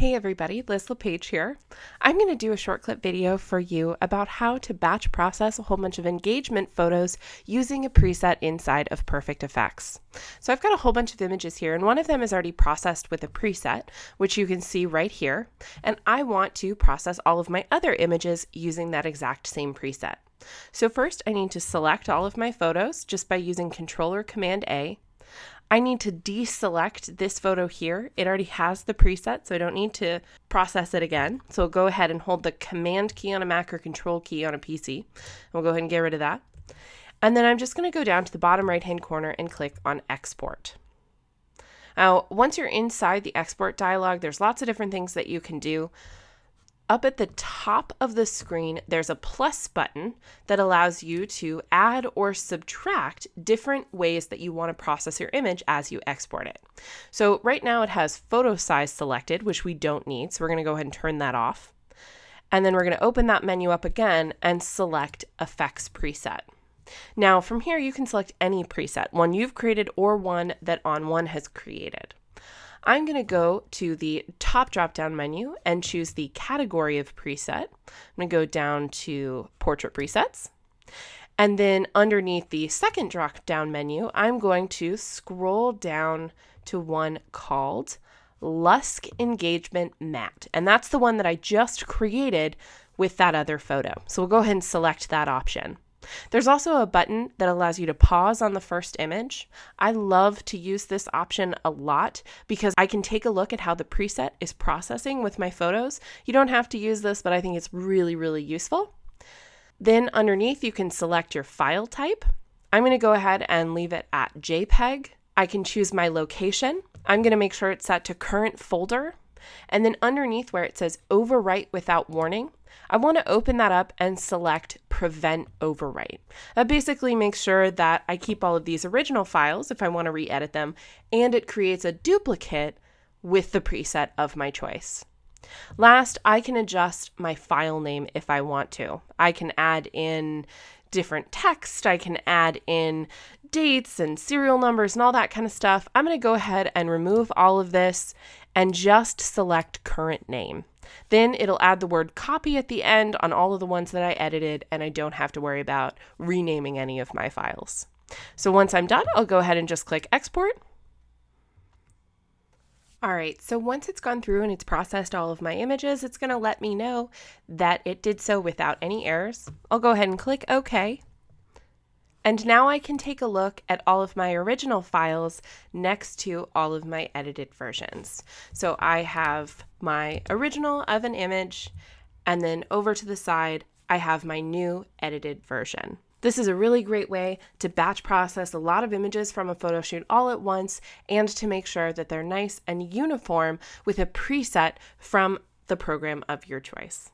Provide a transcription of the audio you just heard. Hey everybody, Liz LePage here. I'm going to do a short clip video for you about how to batch process a whole bunch of engagement photos using a preset inside of Perfect Effects. So I've got a whole bunch of images here, and one of them is already processed with a preset, which you can see right here, and I want to process all of my other images using that exact same preset. So first I need to select all of my photos just by using Control or Command A. I need to deselect this photo here. It already has the preset, so I don't need to process it again. So I'll go ahead and hold the Command key on a Mac or Control key on a PC. And we'll go ahead and get rid of that. And then I'm just going to go down to the bottom right-hand corner and click on Export. Now, once you're inside the Export dialog, there's lots of different things that you can do. Up at the top of the screen, there's a plus button that allows you to add or subtract different ways that you want to process your image as you export it. So right now it has photo size selected, which we don't need, so we're going to go ahead and turn that off. And then we're going to open that menu up again and select Effects Preset. Now from here you can select any preset, one you've created or one that ON1 has created. I'm going to go to the top drop-down menu and choose the category of preset. I'm going to go down to Portrait Presets. And then underneath the second drop-down menu, I'm going to scroll down to one called Lusk Engagement Matte. And that's the one that I just created with that other photo. So we'll go ahead and select that option. There's also a button that allows you to pause on the first image. I love to use this option a lot because I can take a look at how the preset is processing with my photos. You don't have to use this, but I think it's really, really useful. Then underneath, you can select your file type. I'm going to go ahead and leave it at JPEG. I can choose my location. I'm going to make sure it's set to current folder. And then underneath where it says Overwrite Without Warning, I want to open that up and select Prevent Overwrite. That basically makes sure that I keep all of these original files if I want to re-edit them, and it creates a duplicate with the preset of my choice. Last, I can adjust my file name if I want to. I can add in different text, I can add in dates and serial numbers and all that kind of stuff. I'm going to go ahead and remove all of this and just select current name. Then it'll add the word copy at the end on all of the ones that I edited, and I don't have to worry about renaming any of my files. So once I'm done, I'll go ahead and just click Export. All right, so once it's gone through and it's processed all of my images, it's going to let me know that it did so without any errors. I'll go ahead and click OK. And now I can take a look at all of my original files next to all of my edited versions. So I have my original of an image, and then over to the side, I have my new edited version. This is a really great way to batch process a lot of images from a photo shoot all at once and to make sure that they're nice and uniform with a preset from the program of your choice.